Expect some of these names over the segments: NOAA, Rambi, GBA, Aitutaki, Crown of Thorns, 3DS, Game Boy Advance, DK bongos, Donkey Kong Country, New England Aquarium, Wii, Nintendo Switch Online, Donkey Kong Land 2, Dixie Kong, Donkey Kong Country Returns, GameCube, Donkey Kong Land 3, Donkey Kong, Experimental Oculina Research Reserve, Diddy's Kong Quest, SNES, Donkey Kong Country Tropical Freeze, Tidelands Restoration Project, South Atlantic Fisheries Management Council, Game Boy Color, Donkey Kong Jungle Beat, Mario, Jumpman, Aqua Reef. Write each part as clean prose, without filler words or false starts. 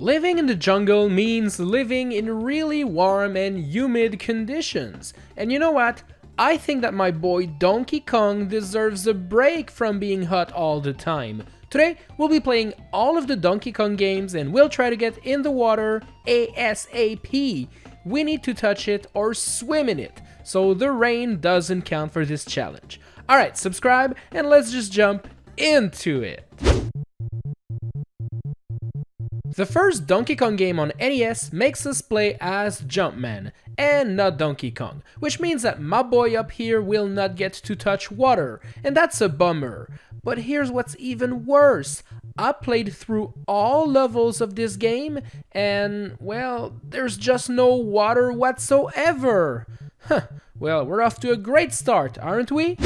Living in the jungle means living in really warm and humid conditions. And you know what? I think that my boy Donkey Kong deserves a break from being hot all the time. Today, we'll be playing all of the Donkey Kong games and we'll try to get in the water ASAP. We need to touch it or swim in it, so the rain doesn't count for this challenge. Alright, subscribe and let's just jump into it. The first Donkey Kong game on NES makes us play as Jumpman, and not Donkey Kong, which means that my boy up here will not get to touch water, and that's a bummer. But here's what's even worse, I played through all levels of this game, and, well, there's just no water whatsoever. Huh, well, we're off to a great start, aren't we?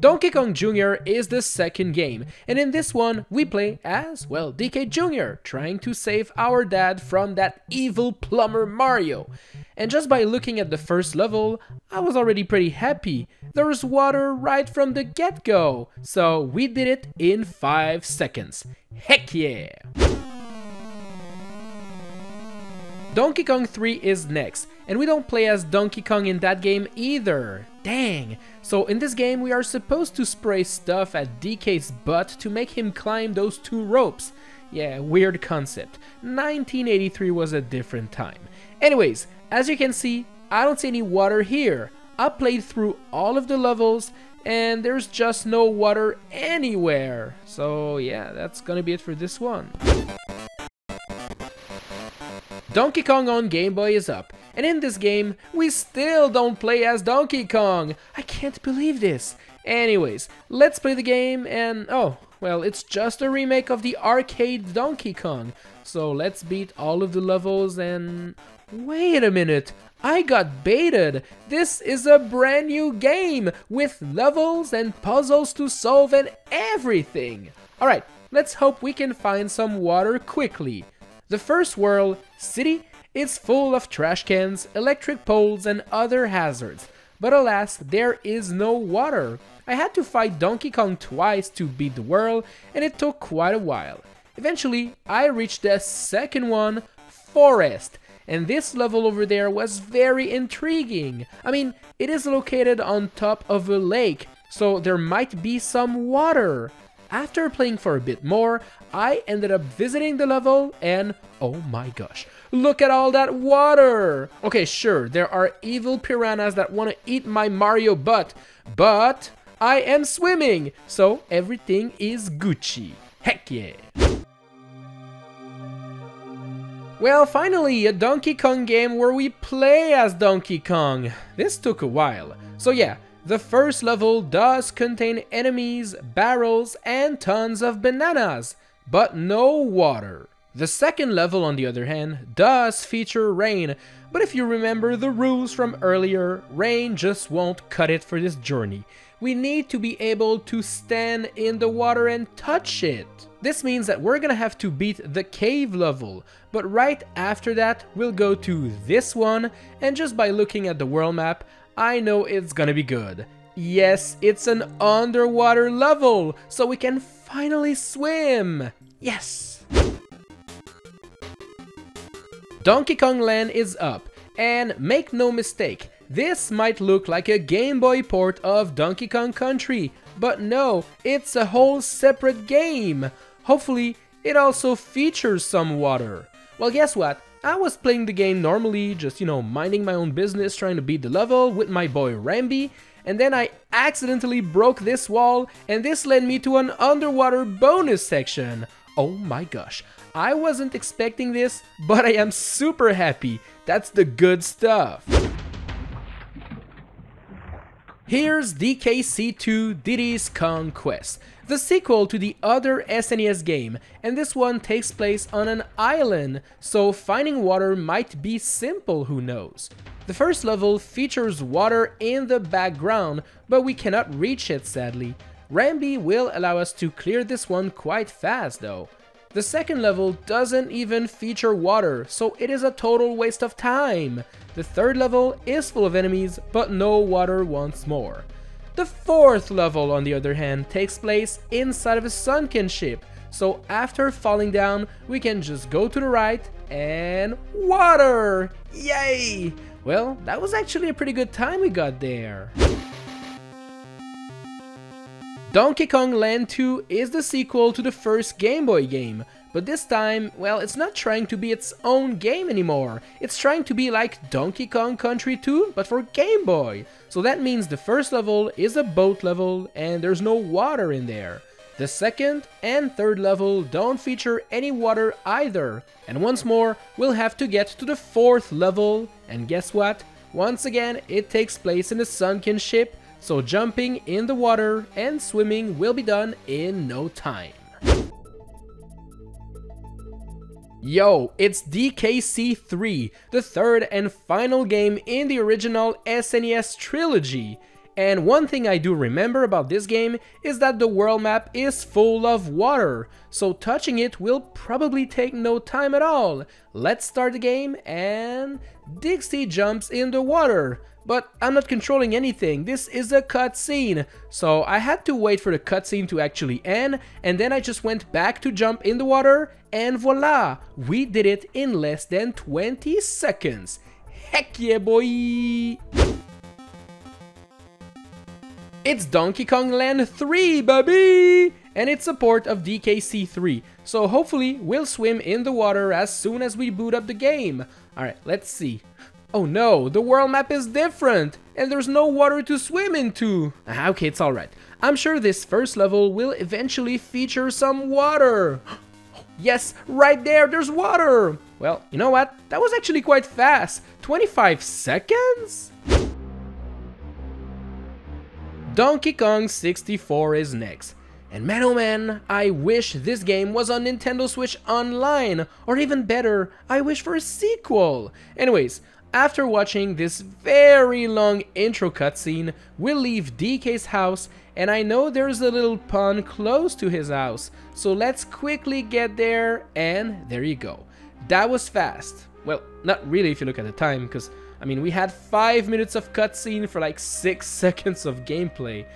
Donkey Kong Jr. is the second game, and in this one, we play as, well, DK Jr., trying to save our dad from that evil plumber Mario. And just by looking at the first level, I was already pretty happy. There was water right from the get-go, so we did it in 5 seconds. Heck yeah! Donkey Kong 3 is next, and we don't play as Donkey Kong in that game either. Dang! So in this game we are supposed to spray stuff at DK's butt to make him climb those 2 ropes. Yeah, weird concept. 1983 was a different time. Anyways, as you can see, I don't see any water here. I played through all of the levels and there's just no water anywhere. So yeah, that's gonna be it for this one. Donkey Kong on Game Boy is up, and in this game, we still don't play as Donkey Kong! I can't believe this! Anyways, let's play the game and... oh, well, it's just a remake of the arcade Donkey Kong, so let's beat all of the levels and... wait a minute! I got baited! This is a brand new game, with levels and puzzles to solve and everything! Alright, let's hope we can find some water quickly. The first world, City, is full of trash cans, electric poles and other hazards, but alas, there is no water. I had to fight Donkey Kong twice to beat the world and it took quite a while. Eventually, I reached the second one, Forest, and this level over there was very intriguing. I mean, it is located on top of a lake, so there might be some water. After playing for a bit more, I ended up visiting the level and oh my gosh, look at all that water! Okay, sure, there are evil piranhas that want to eat my Mario butt, but I am swimming, so everything is Gucci. Heck yeah! Well, finally, a Donkey Kong game where we play as Donkey Kong. This took a while, so yeah. The first level does contain enemies, barrels, and tons of bananas, but no water. The second level, on the other hand, does feature rain, but if you remember the rules from earlier, rain just won't cut it for this journey. We need to be able to stand in the water and touch it. This means that we're gonna have to beat the cave level, but right after that, we'll go to this one, and just by looking at the world map, I know it's gonna be good. Yes, it's an underwater level, so we can finally swim! Yes! Donkey Kong Land is up, and make no mistake, this might look like a Game Boy port of Donkey Kong Country, but no, it's a whole separate game! Hopefully, it also features some water. Well, guess what? I was playing the game normally, just, you know, minding my own business, trying to beat the level with my boy Rambi, and then I accidentally broke this wall, and this led me to an underwater bonus section. Oh my gosh, I wasn't expecting this, but I am super happy. That's the good stuff. Here's DKC2 Diddy's Kong Quest, the sequel to the other SNES game, and this one takes place on an island, so finding water might be simple, who knows. The first level features water in the background, but we cannot reach it sadly. Rambi will allow us to clear this one quite fast though. The second level doesn't even feature water, so it is a total waste of time. The third level is full of enemies, but no water once more. The fourth level, on the other hand, takes place inside of a sunken ship, So after falling down, we can just go to the right and water! Yay! Well, that was actually a pretty good time we got there. Donkey Kong Land 2 is the sequel to the first Game Boy game, but this time, well, it's not trying to be its own game anymore. It's trying to be like Donkey Kong Country 2, but for Game Boy. So that means the first level is a boat level and there's no water in there. The second and third level don't feature any water either. And once more, we'll have to get to the fourth level. And guess what? Once again, it takes place in a sunken ship. So jumping in the water and swimming will be done in no time. Yo, it's DKC3, the third and final game in the original SNES trilogy. And one thing I do remember about this game is that the world map is full of water, so touching it will probably take no time at all. Let's start the game and... Dixie jumps in the water. But I'm not controlling anything, this is a cutscene. So I had to wait for the cutscene to actually end, and then I just went back to jump in the water, and voila! We did it in less than 20 seconds. Heck yeah, boy! It's Donkey Kong Land 3, baby! And it's a port of DKC3, so hopefully we'll swim in the water as soon as we boot up the game. Alright, let's see. Oh no, the world map is different, and there's no water to swim into! Okay, it's alright. I'm sure this first level will eventually feature some water! Yes, right there, there's water! Well, you know what? That was actually quite fast! 25 seconds? Donkey Kong 64 is next. And man oh man, I wish this game was on Nintendo Switch Online! Or even better, I wish for a sequel! Anyways, after watching this very long intro cutscene, we'll leave DK's house, and I know there's a little pond close to his house, so let's quickly get there, and there you go. That was fast. Well, not really if you look at the time, because, I mean, we had 5 minutes of cutscene for like 6 seconds of gameplay.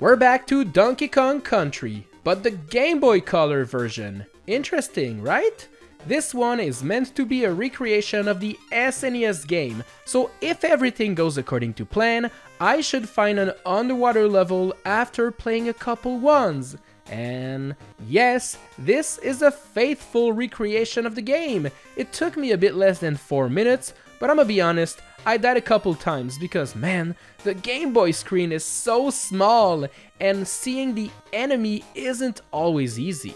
We're back to Donkey Kong Country, but the Game Boy Color version. Interesting, right? This one is meant to be a recreation of the SNES game, so if everything goes according to plan, I should find an underwater level after playing a couple ones. And yes, this is a faithful recreation of the game. It took me a bit less than 4 minutes, but I'm gonna be honest, I died a couple times because, man, the Game Boy screen is so small and seeing the enemy isn't always easy.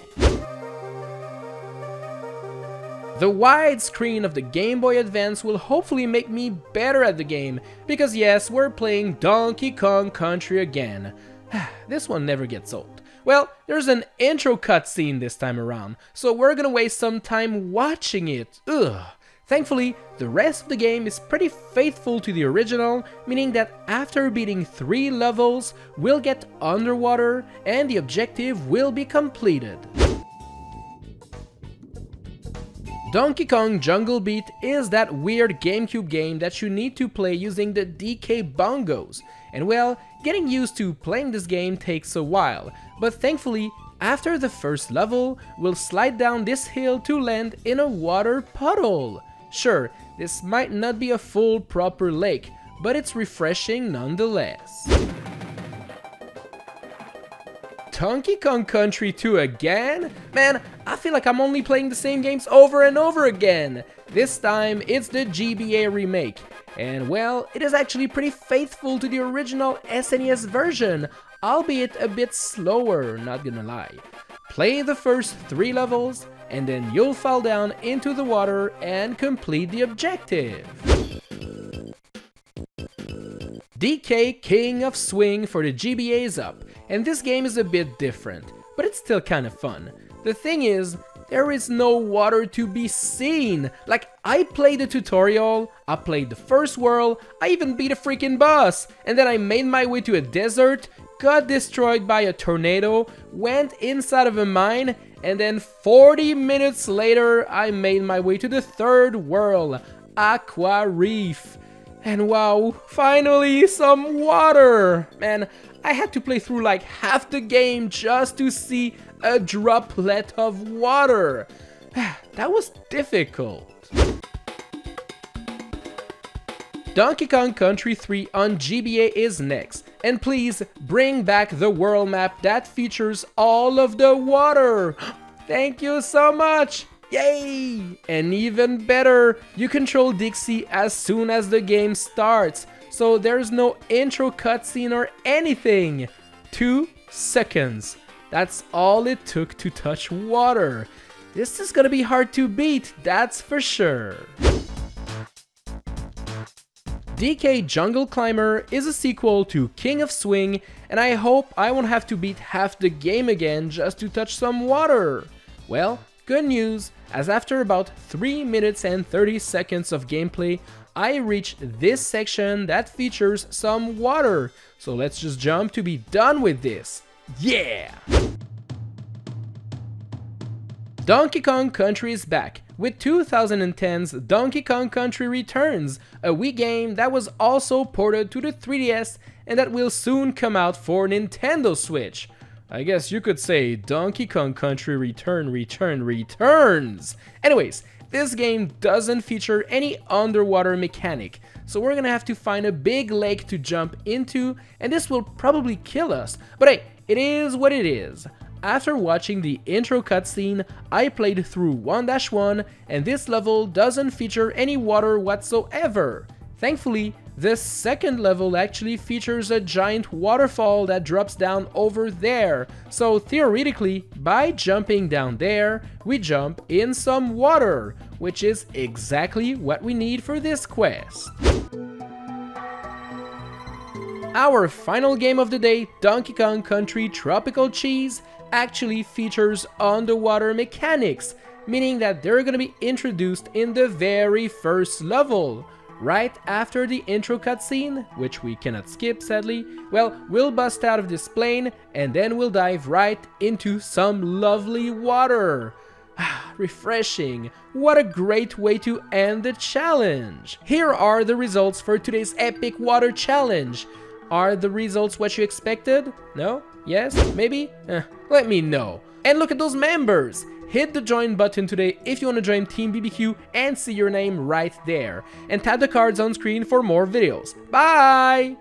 The wide screen of the Game Boy Advance will hopefully make me better at the game because, yes, we're playing Donkey Kong Country again. This one never gets old. Well, there's an intro cutscene this time around, so we're gonna waste some time watching it. Ugh. Thankfully, the rest of the game is pretty faithful to the original, meaning that after beating 3 levels, we'll get underwater and the objective will be completed. Donkey Kong Jungle Beat is that weird GameCube game that you need to play using the DK bongos, and well, getting used to playing this game takes a while, but thankfully, after the first level, we'll slide down this hill to land in a water puddle. Sure, this might not be a full proper lake, but it's refreshing nonetheless. Donkey Kong Country 2 again? Man, I feel like I'm only playing the same games over and over again. This time it's the GBA remake. And well, it is actually pretty faithful to the original SNES version, albeit a bit slower, not gonna lie. Play the first 3 levels, and then you'll fall down into the water and complete the objective. DK King of Swing for the GBA is up, and this game is a bit different, but it's still kind of fun. The thing is, there is no water to be seen. Like, I played the tutorial, I played the first world, I even beat a freaking boss, and then I made my way to a desert, got destroyed by a tornado, went inside of a mine, and then 40 minutes later I made my way to the third world, Aqua Reef. And wow, finally some water! Man, I had to play through like half the game just to see a droplet of water. That was difficult. Donkey Kong Country 3 on GBA is next, and please bring back the world map that features all of the water! Thank you so much! Yay! And even better, you control Dixie as soon as the game starts, so there's no intro cutscene or anything! 2 seconds. That's all it took to touch water. This is gonna be hard to beat, that's for sure. DK Jungle Climber is a sequel to King of Swing, and I hope I won't have to beat half the game again just to touch some water. Well, good news, as after about 3 minutes and 30 seconds of gameplay, I reached this section that features some water. So let's just jump to be done with this. Yeah! Donkey Kong Country is back with 2010's Donkey Kong Country Returns, a Wii game that was also ported to the 3DS and that will soon come out for Nintendo Switch. I guess you could say Donkey Kong Country Returns! Anyways, this game doesn't feature any underwater mechanic, so we're gonna have to find a big lake to jump into, and this will probably kill us, but hey, it is what it is. After watching the intro cutscene, I played through 1-1, and this level doesn't feature any water whatsoever. Thankfully, this second level actually features a giant waterfall that drops down over there, so theoretically, by jumping down there, we jump in some water, which is exactly what we need for this quest. Our final game of the day, Donkey Kong Country Tropical Freeze, actually features underwater mechanics, meaning that they're gonna be introduced in the very first level. Right after the intro cutscene, which we cannot skip sadly, well, we'll bust out of this plane and then we'll dive right into some lovely water. Refreshing. What a great way to end the challenge. Here are the results for today's epic water challenge. Are the results what you expected? No? Yes? Maybe? Let me know. And look at those members! Hit the join button today if you want to join Team BBQ and see your name right there. And tap the cards on screen for more videos. Bye!